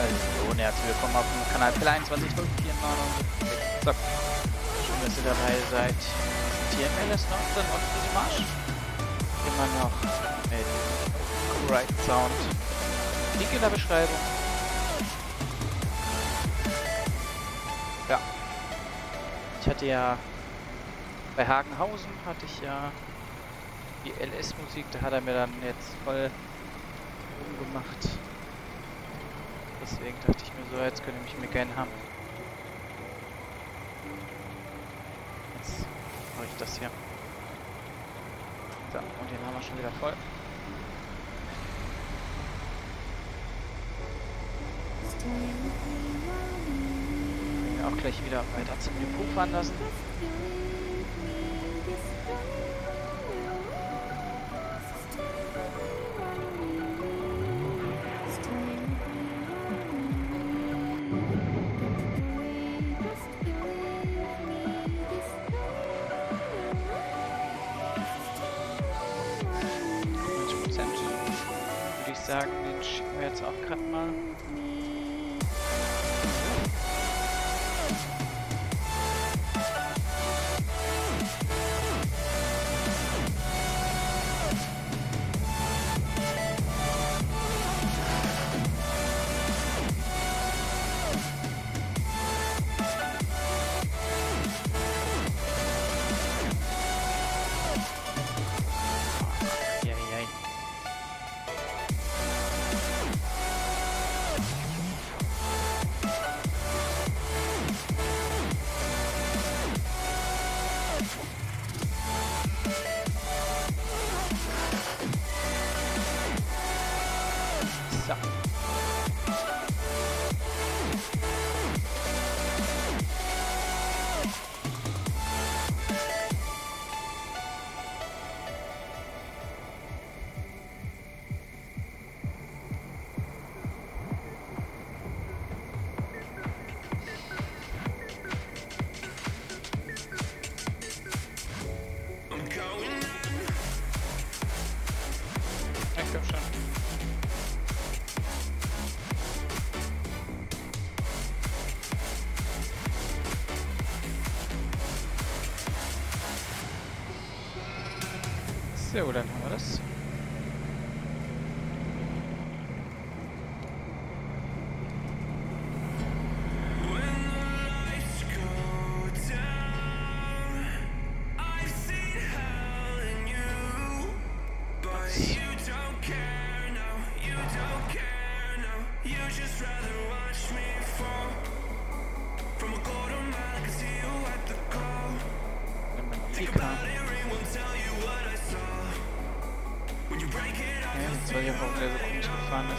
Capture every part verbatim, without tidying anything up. Also, und herzlich willkommen auf dem Kanal Pelle einundzwanzig null vier neun neun. So, schön, dass ihr dabei seid. Hier im L S neunzehn und diesem Marsch. Immer noch mit Cool Right Sound. Link in der Beschreibung. Ja. Ich hatte ja bei Hagenhausen hatte ich ja die L S-Musik, da hat er mir dann jetzt voll umgemacht. Deswegen dachte ich mir so, jetzt könnte ich mich gerne haben. Jetzt mache ich das hier. So, und den haben wir schon wieder voll. Ich will auch gleich wieder weiter zum Depot fahren lassen. Sagen, den schicken wir jetzt auch gerade mal. Sehr gut, dann haben wir das. Weil ich auch wieder so komisch gefahren ist.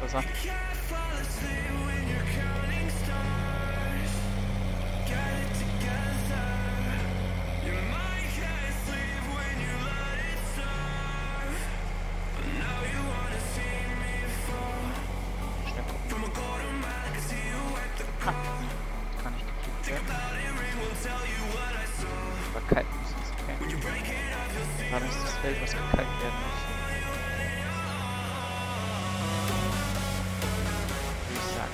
Wasser. Schnell gucken. Ah, kann ich gekriegt werden. Aber kalt muss das Feld. Wann ist das Feld, was gekalt werden muss? Würde ich sagen,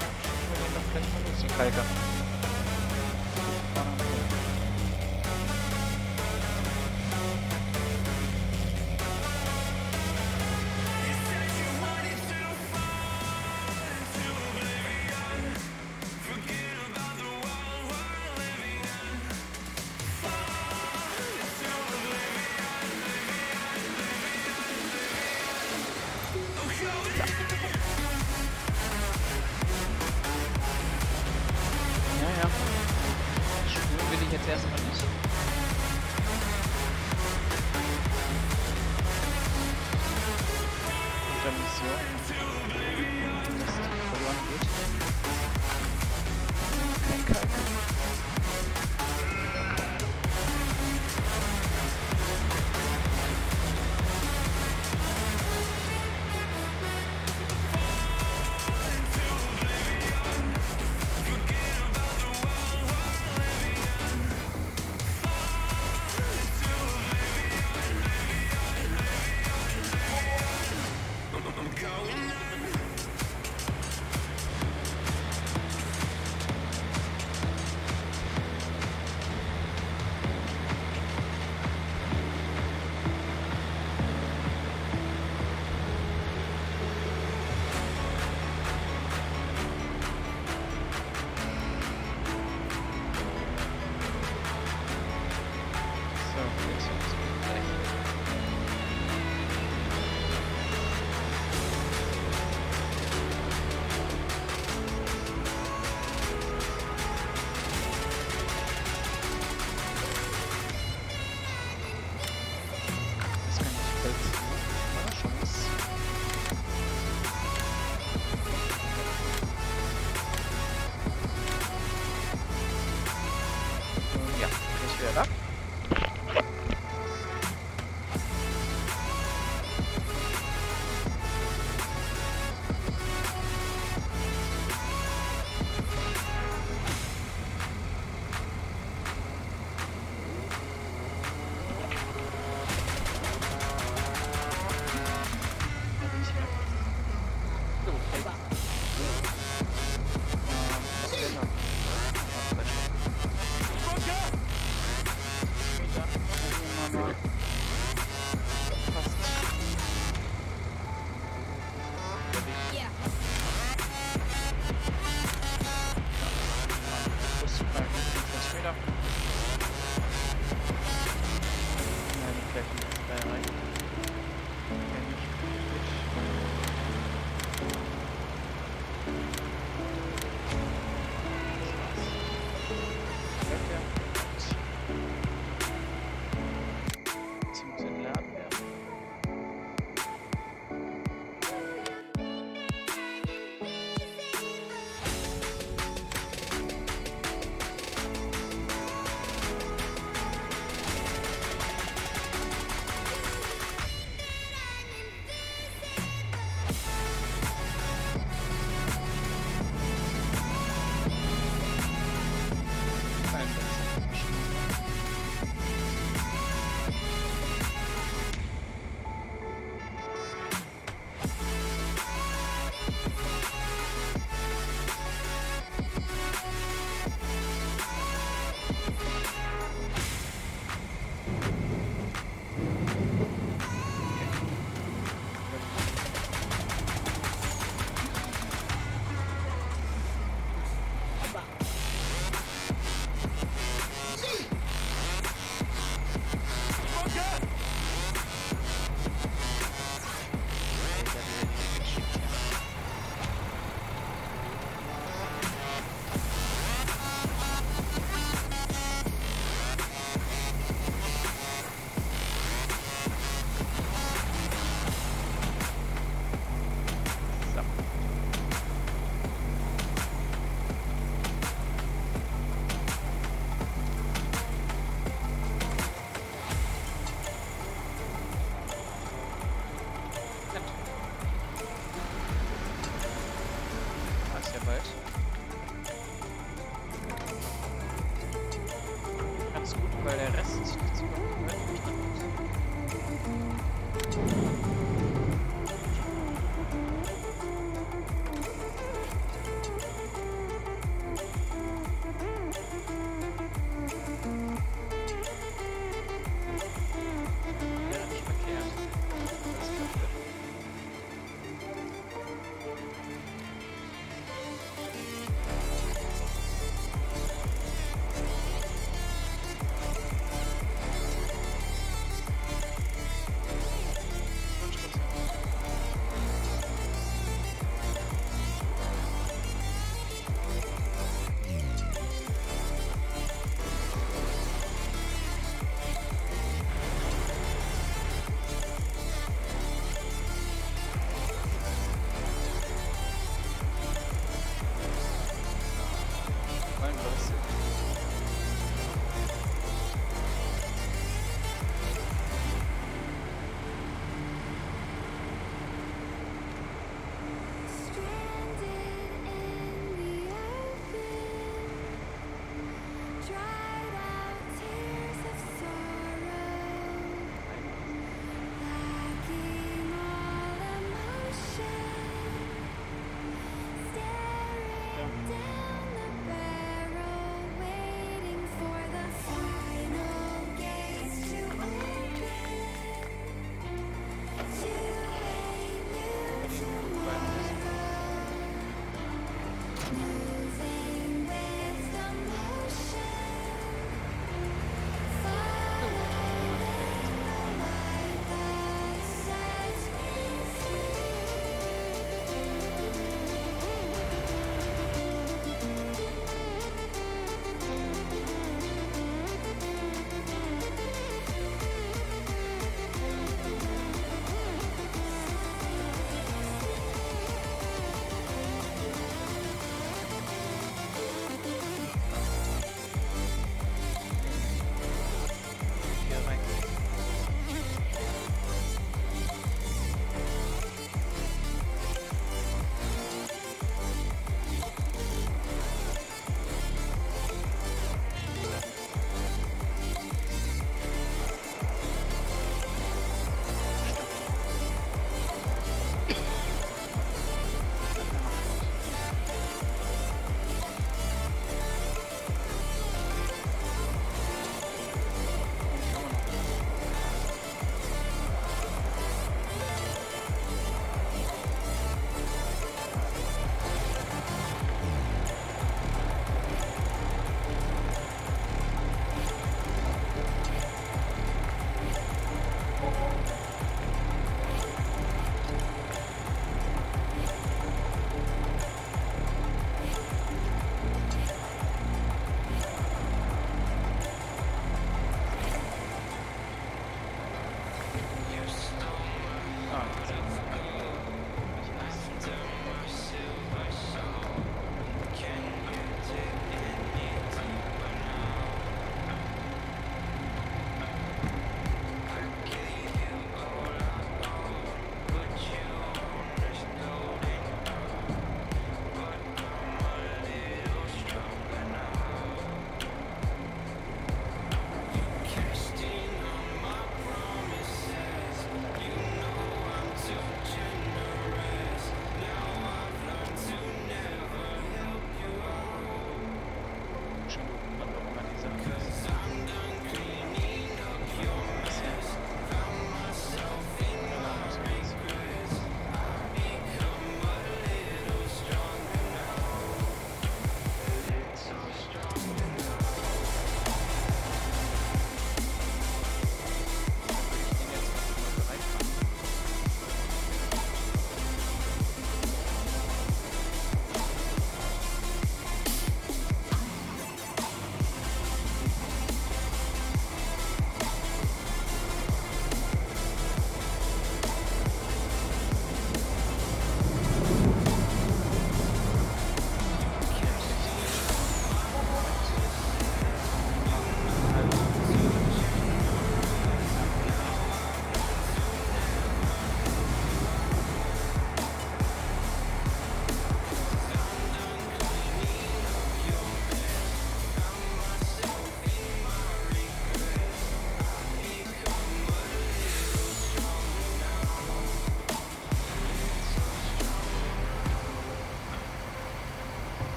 wir noch gleich mal los, den Kalker. weil der Rest ist nicht so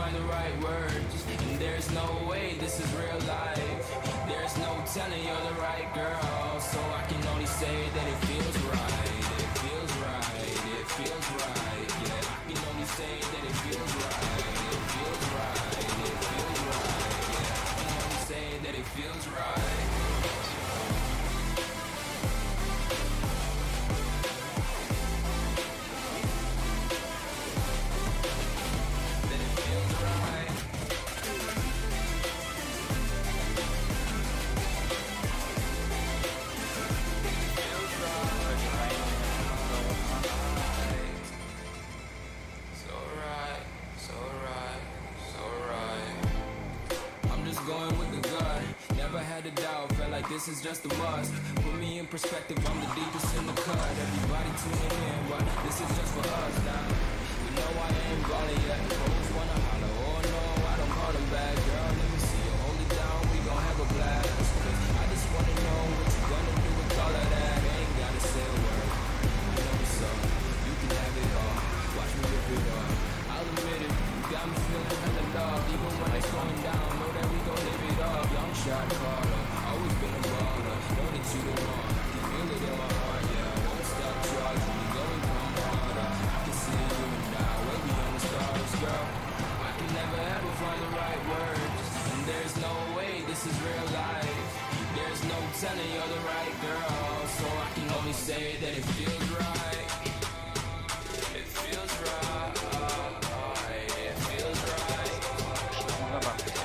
find the right words. And there's no way this is real life. There's no telling you're the right girl. So I can only say that it feels right. It feels right. It feels right. Yeah, I can only say that it feels right. It feels right. It feels right. Yeah, I can only say that it feels right. This is just a must. Put me in perspective, I'm the deepest in the cut. Everybody tuning in, but this is just for us now. You know I ain't ballin' yet. Folks wanna holler, oh no, I don't call them back. Girl, let me see you hold it down, we gon' have a blast. Cause I just wanna know what you gonna do with all of that. I ain't gotta say a word, I know what's up. You can have it all, watch me rip it up. I'll admit it, you got me feeling kinda love. Even when it's going down, know that we gon' live it up. Young shot caller, always been a baller, know that you the one. I can feel it in my heart, yeah. I won't stop charging, you going come harder. I can see you and I, way beyond the stars, girl. I can never ever find the right words. And there's no way this is real life. There's no telling you're the right girl. So I can only say that it feels right. It feels right. It feels right. Bye-bye.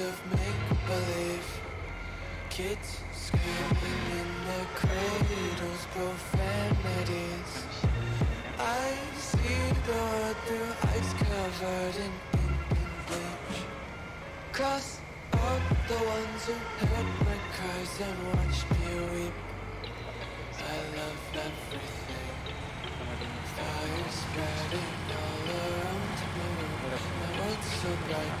of make-believe, kids screaming in their cradles, profanities. I see the world through ice covered in ink and bleach. Cross out the ones who heard my cries and watched me weep. I love everything. Fire spreading all around me. My world's so bright,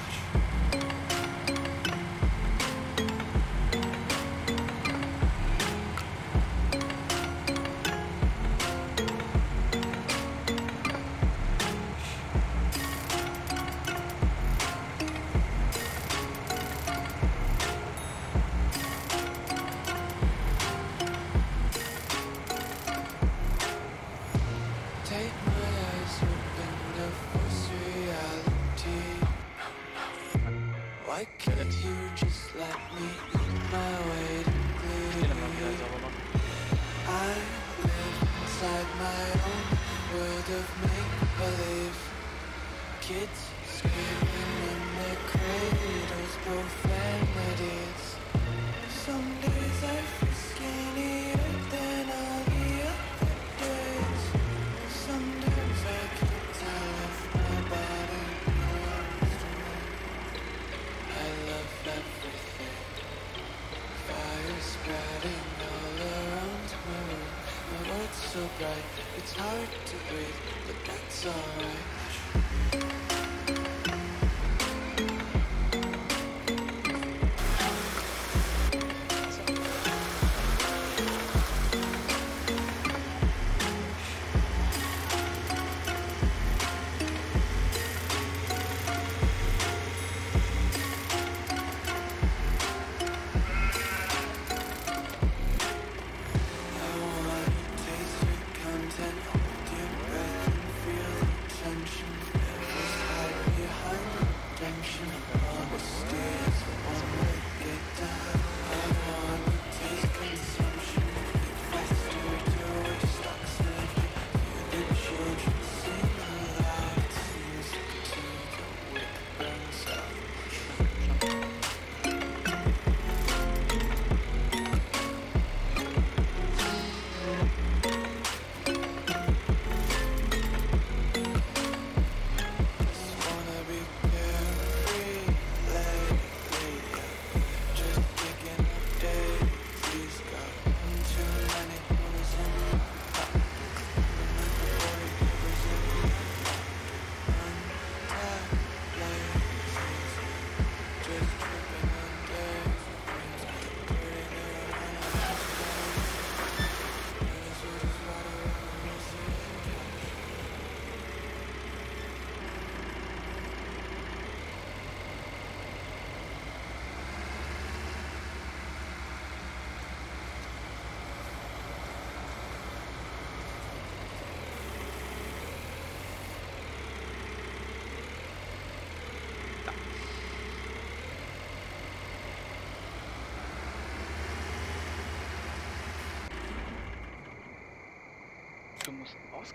Du musst aus...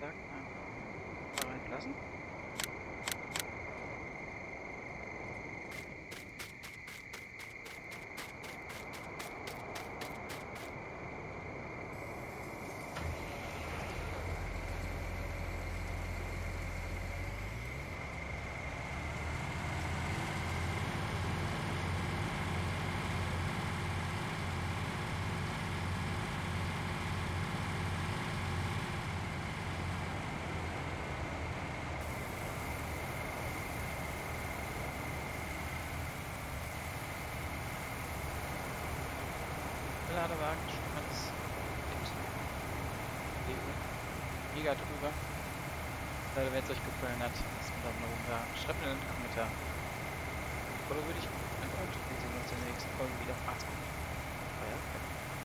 Sag mal... Mal reinlassen. Ladewagen schon ganz mega drüber. Leider, wenn es euch gefallen hat, lasst mir Daumen nach oben da. Schreibt mir einen Kommentar. Oder würde ich einfach, wir sehen uns in der nächsten Folge.